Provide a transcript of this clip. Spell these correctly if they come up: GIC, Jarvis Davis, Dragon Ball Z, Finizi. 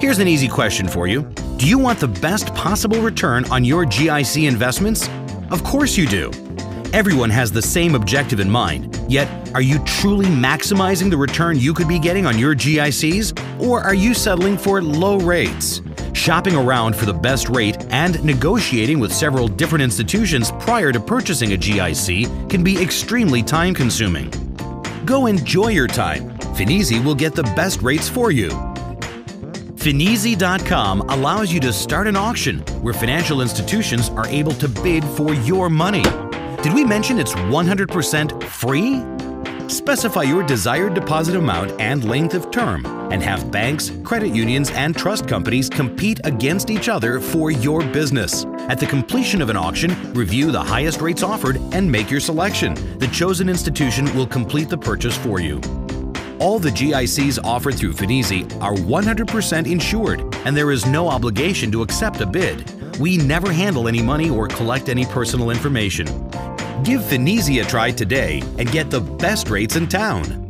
Here's an easy question for you. Do you want the best possible return on your GIC investments? Of course you do. Everyone has the same objective in mind, yet are you truly maximizing the return you could be getting on your GICs? Or are you settling for low rates? Shopping around for the best rate and negotiating with several different institutions prior to purchasing a GIC can be extremely time-consuming. Go enjoy your time. Finizi will get the best rates for you. Finizi.com allows you to start an auction where financial institutions are able to bid for your money. Did we mention it's 100% free? Specify your desired deposit amount and length of term, and have banks, credit unions, and trust companies compete against each other for your business. At the completion of an auction, review the highest rates offered and make your selection. The chosen institution will complete the purchase for you. All the GICs offered through Finizi are 100% insured, and there is no obligation to accept a bid. We never handle any money or collect any personal information. Give Finizi a try today and get the best rates in town.